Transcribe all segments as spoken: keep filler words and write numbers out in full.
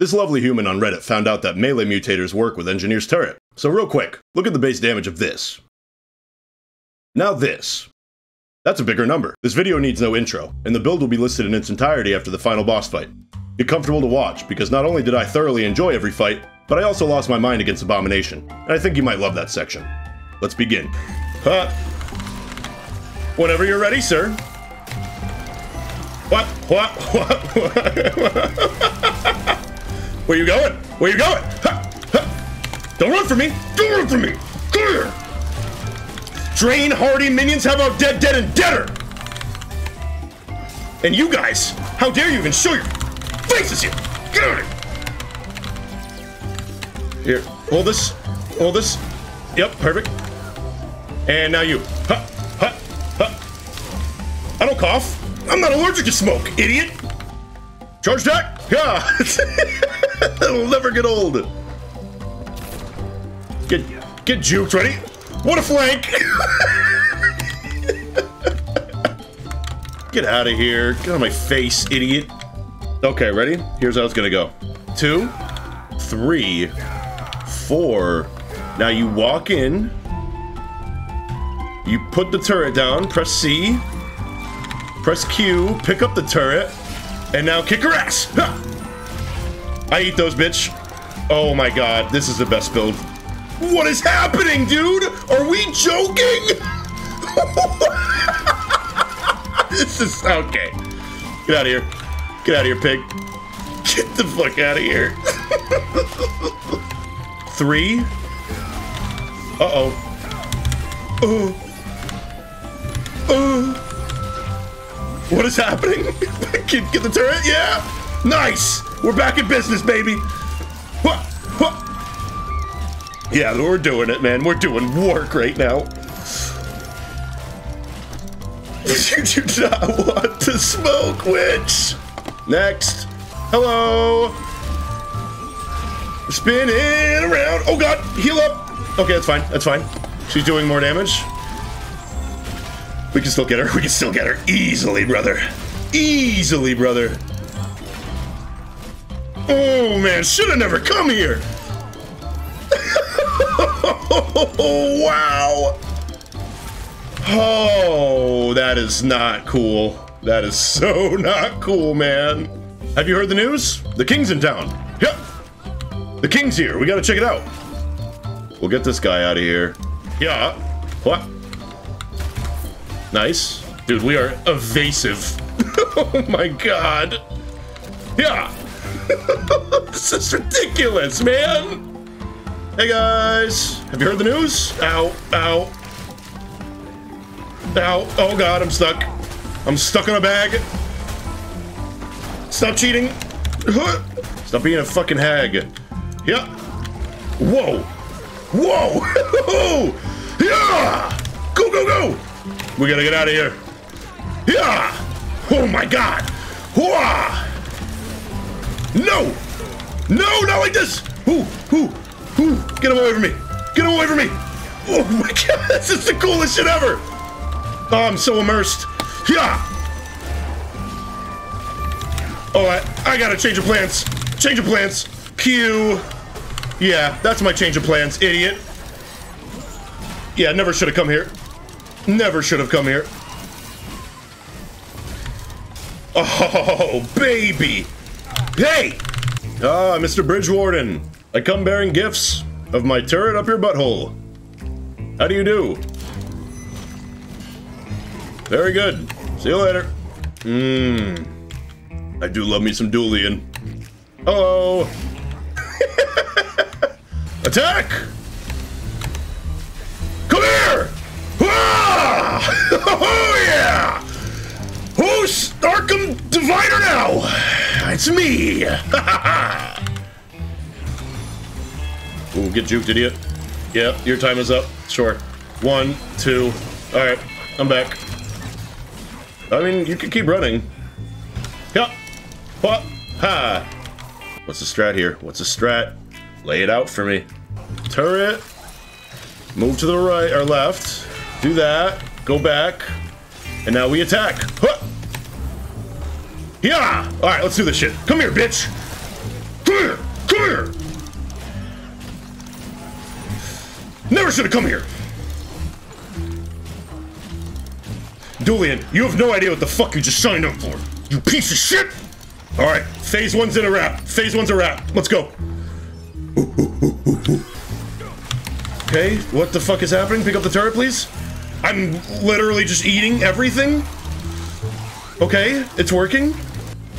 This lovely human on Reddit found out that Melee Mutators work with Engineer's Turret. So real quick, look at the base damage of this. Now this. That's a bigger number. This video needs no intro, and the build will be listed in its entirety after the final boss fight. Get comfortable to watch, because not only did I thoroughly enjoy every fight, but I also lost my mind against Abomination, and I think you might love that section. Let's begin. Huh. Whenever you're ready, sir. What? What? What? Where you going? Where you going? Huh. Huh. Don't run from me! Don't run from me! Come here! Drain hardy minions, how about dead, dead, and deader? And you guys, how dare you even show your faces here? Get out of here! Here, hold this, hold this. Yep, perfect. And now you. Huh, huh, huh. I don't cough. I'm not allergic to smoke, idiot. Charge attack? Yeah. It'll never get old. Get, get juked, ready? What a flank! Get out of here. Get out of my face, idiot. Okay, ready? Here's how it's gonna go. Two, three, four. Now you walk in. You put the turret down. Press C. Press Q. Pick up the turret. And now kick her ass! Ha! I eat those, bitch. Oh my god, this is the best build. What is happening, dude? Are we joking? This is okay. Get out of here. Get out of here, pig. Get the fuck out of here. Three. Uh-oh. Ooh. Ooh. What is happening? Get, get the turret? Yeah. Nice. We're back in business, baby. What? What? Yeah, we're doing it, man. We're doing work right now. You do not want to smoke, witch. Next. Hello. Spinning around. Oh, God. Heal up. Okay, that's fine. That's fine. She's doing more damage. We can still get her. We can still get her. Easily, brother. Easily, brother. Oh, man. Should have never come here. Oh, wow. Oh, that is not cool. That is so not cool, man. Have you heard the news? The king's in town. Yep. The king's here. We gotta check it out. We'll get this guy out of here. Yeah. What? Nice. Dude, we are evasive. Oh my god. Yeah. This is ridiculous, man. Hey guys, have you heard the news? Ow, ow. Ow, oh god, I'm stuck. I'm stuck in a bag. Stop cheating. Stop being a fucking hag. Yeah. Whoa. Whoa. Yeah. Go, go, go. We gotta get out of here. Yeah. Oh my god. No. No, not like this. Ooh, ooh. Ooh, get away from me! Get away from me! Oh my god, this is the coolest shit ever! Oh, I'm so immersed. Yeah! Oh, I, I gotta change of plans. Change of plans. Q. Yeah, that's my change of plans, idiot. Yeah, never should have come here. Never should have come here. Oh, baby! Hey! Ah, Mister Bridgewarden. I come bearing gifts of my turret up your butthole. How do you do? Very good. See you later. Mmm. I do love me some Duelian. Hello. Attack! Come here! Ah! Oh yeah! Who's Arkham Divider now? It's me! Ha ha ha! Ooh, get juked, idiot. Yeah, your time is up. Sure. One, two. All right, I'm back. I mean, you can keep running. Yup. What? Ha. What's the strat here? What's the strat? Lay it out for me. Turret. Move to the right or left. Do that. Go back. And now we attack. Huh. Yeah. All right, let's do this shit. Come here, bitch. Come here! Come here! Never should have come here! Dulian, you have no idea what the fuck you just signed up for! You piece of shit! Alright, phase one's in a wrap. Phase one's a wrap. Let's go. Ooh, ooh, ooh, ooh, ooh. Okay, what the fuck is happening? Pick up the turret, please. I'm literally just eating everything. Okay, it's working.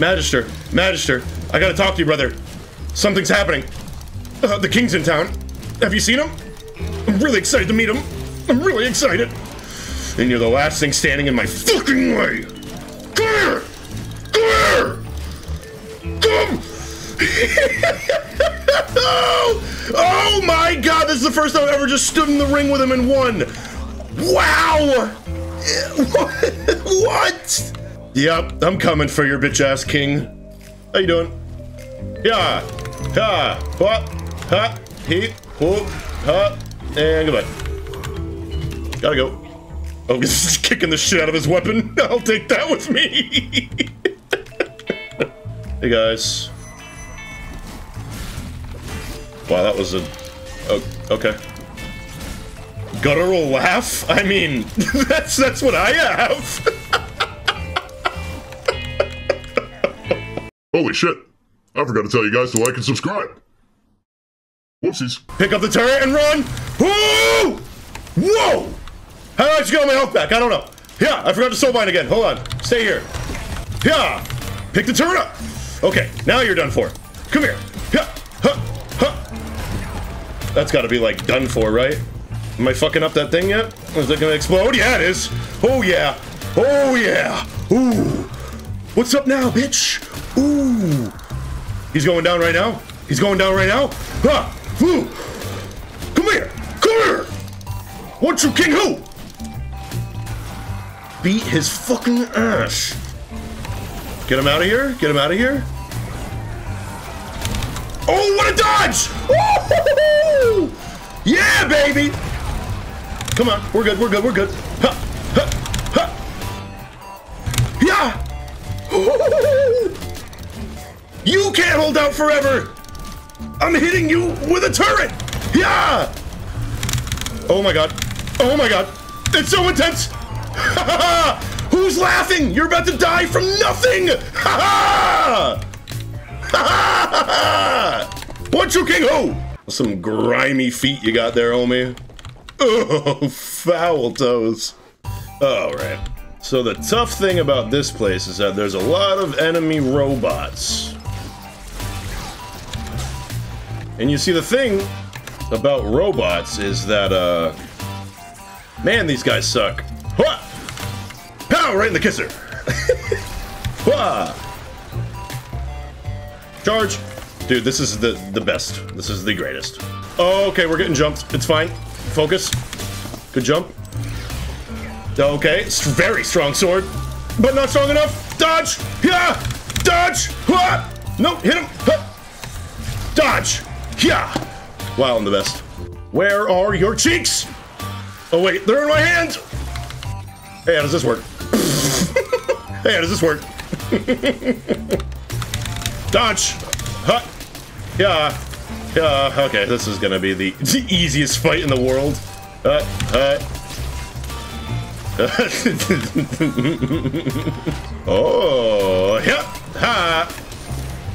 Magister, Magister, I gotta talk to you, brother. Something's happening. Uh, the king's in town. Have you seen him? I'm really excited to meet him. I'm really excited. And you're the last thing standing in my fucking way. Come here! Come here! Come! oh, oh my god, this is the first time I've ever just stood in the ring with him and won. Wow! What? Yep, I'm coming for your bitch ass king. How you doing? Yeah. Ha. What? Ha. He. Whoop. Ha. And goodbye. Gotta go. Oh, he's just kicking the shit out of his weapon. I'll take that with me. Hey guys. Wow, that was a... Oh, okay. Guttural laugh? I mean, that's that's what I have. Holy shit. I forgot to tell you guys to like and subscribe. Whoopsies. Pick up the turret and run. Whoa! Whoa! How did I just get my health back? I don't know. Yeah, I forgot to soulbind again. Hold on. Stay here. Yeah! Pick the turret up. Okay, now you're done for. Come here. Yeah. Huh. Huh. That's gotta be like done for, right? Am I fucking up that thing yet? Is it gonna explode? Yeah, it is. Oh yeah. Oh yeah. Ooh. What's up now, bitch? Ooh. He's going down right now. He's going down right now. Huh. Ooh. Come here. Come here. What you king who? Beat his fucking ass. Get him out of here. Get him out of here. Oh, what a dodge! Woo-hoo-hoo-hoo! Yeah, baby. Come on, we're good, we're good, we're good. Ha, ha, ha. Yeah! You can't hold out forever! I'm hitting you with a turret! Yeah! Oh my god. Oh my god. It's so intense! Ha ha! Who's laughing? You're about to die from nothing! Ha ha! Ha ha! What you king ho! Some grimy feet you got there, homie. Oh, foul toes. All right. So the tough thing about this place is that there's a lot of enemy robots. And you see, the thing about robots is that, uh... man, these guys suck. Hwa! Pow! Right in the kisser. Hwa! Charge. Dude, this is the, the best. This is the greatest. Oh, okay, we're getting jumped. It's fine. Focus. Good jump. Okay, very strong sword, but not strong enough. Dodge! Yeah! Dodge! Ah! No, hit him! Ah! Dodge! Yeah! Wow, I'm the best. Where are your cheeks? Oh wait, they're in my hand! Hey, how does this work? Hey, how does this work? Dodge! Huh! Yeah! Uh, okay, this is gonna be the, the easiest fight in the world. Uh, uh. Oh, yeah, ha,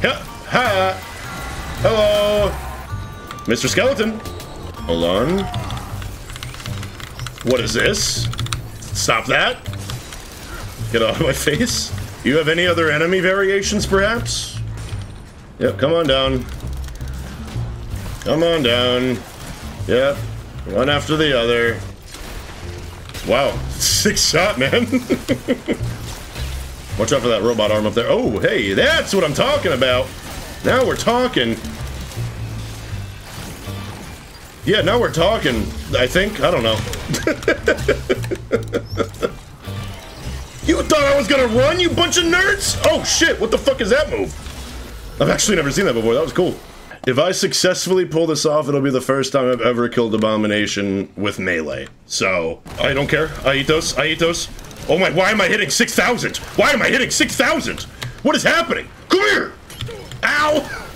yeah, ha. Hello, Mister Skeleton. Hold on. What is this? Stop that. Get out of my face. You have any other enemy variations, perhaps? Yep, come on down. Come on down. Yep. One after the other. Wow. Six shot, man. Watch out for that robot arm up there. Oh, hey, that's what I'm talking about. Now we're talking. Yeah, now we're talking, I think. I don't know. You thought I was gonna run, you bunch of nerds? Oh, shit. What the fuck is that move? I've actually never seen that before. That was cool. If I successfully pull this off, it'll be the first time I've ever killed Abomination with melee. So, I don't care. I eat those. I eat those. Oh my, why am I hitting six thousand? Why am I hitting six thousand? What is happening? Come here! Ow!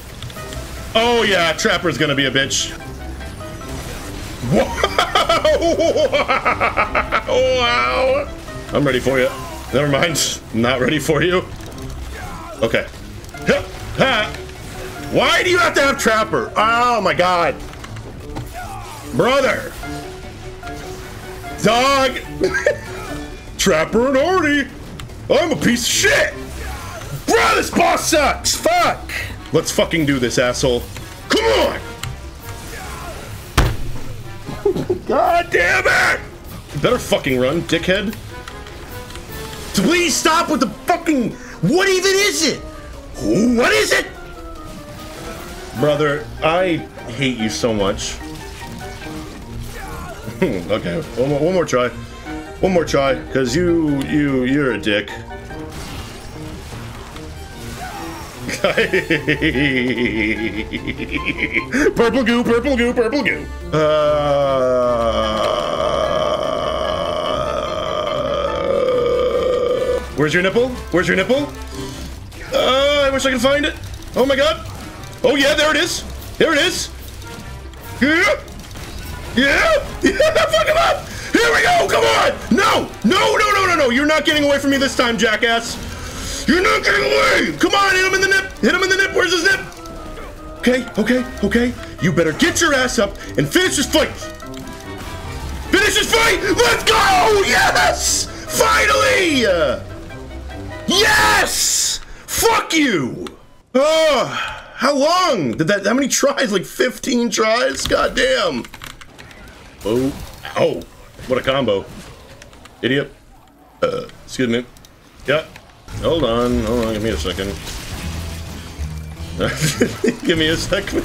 Oh yeah, Trapper's gonna be a bitch. Whoa! Wow! I'm ready for you. Never mind. Not ready for you. Okay. Why do you have to have Trapper? Oh my god. Brother. Dog. Trapper and Artie. I'm a piece of shit. Bro, this boss sucks. Fuck. Let's fucking do this, asshole. Come on. God damn it! You better fucking run, dickhead. Please stop with the fucking... What even is it? What is it? Brother, I hate you so much. Okay, one more, one more try. One more try, because you, you, you're a dick. Purple goo, purple goo, purple goo. Uh, where's your nipple? Where's your nipple? Uh, I wish I could find it. Oh my god. Oh yeah, there it is. There it is. Yeah. Yeah. Yeah. Fuck him up. Here we go. Come on. No. No. No. No. No. No. You're not getting away from me this time, jackass. You're not getting away! Come on, hit him in the nip! Hit him in the nip! Where's his nip? Okay, okay, okay. You better get your ass up and finish this fight! Finish this fight! Let's go! Yes! Finally! Yes! Fuck you! Oh, how long? Did that, how many tries? Like fifteen tries? God damn. Oh, ow. What a combo. Idiot. Uh, excuse me. Yeah. Hold on, hold on, give me a second. Give me a second.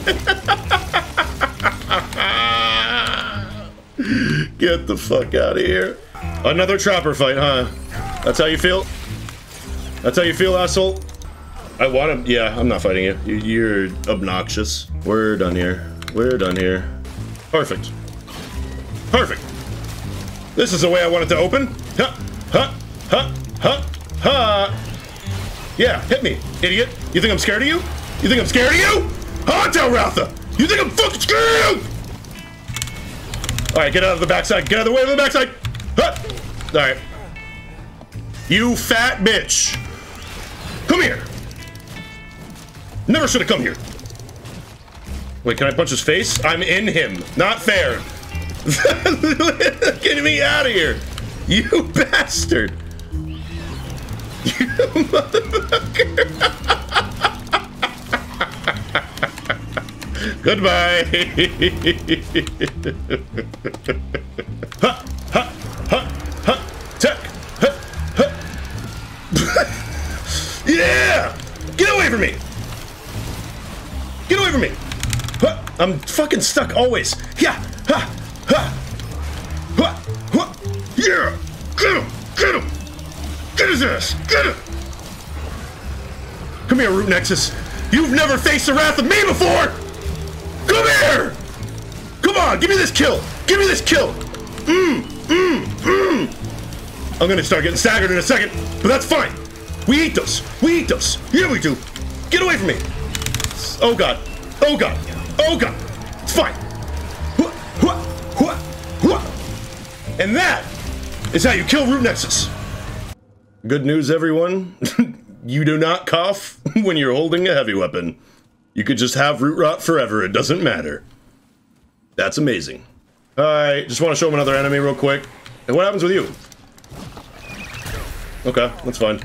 Get the fuck out of here. Another Trapper fight, huh? That's how you feel? That's how you feel, asshole? I want to, yeah, I'm not fighting you. You're obnoxious. We're done here. We're done here. Perfect. Perfect. This is the way I want it to open. Huh, huh, huh, huh. Huh? Yeah, hit me, idiot. You think I'm scared of you? You think I'm scared of you? Huh, Tal'Ratha? You think I'm fucking scared of you? All right, get out of the backside. Get out of the way of the backside. Huh? All right. You fat bitch. Come here. Never should have come here. Wait, can I punch his face? I'm in him. Not fair. Get me out of here. You bastard. You motherfucker! Goodbye! Ha! Ha! Ha! Ha! Tuck! Ha! Ha! Yeah! Get away from me! Get away from me! Huh. I'm fucking stuck always! Yeah! Ha! Ha! Ha! Ha! Yeah! Get him! Get him! Get his ass! Get him! Come here, Root Nexus. You've never faced the wrath of me before! Come here! Come on, give me this kill! Give me this kill! Mmm, mmm, mmm! I'm gonna start getting staggered in a second, but that's fine. We eat those. We eat those. Yeah, we do. Get away from me. Oh god. Oh god. Oh god. It's fine. And that is how you kill Root Nexus. Good news, everyone. You do not cough when you're holding a heavy weapon. You could just have Root Rot forever. It doesn't matter. That's amazing. All right, just want to show him another enemy real quick. And what happens with you? Okay, that's fine.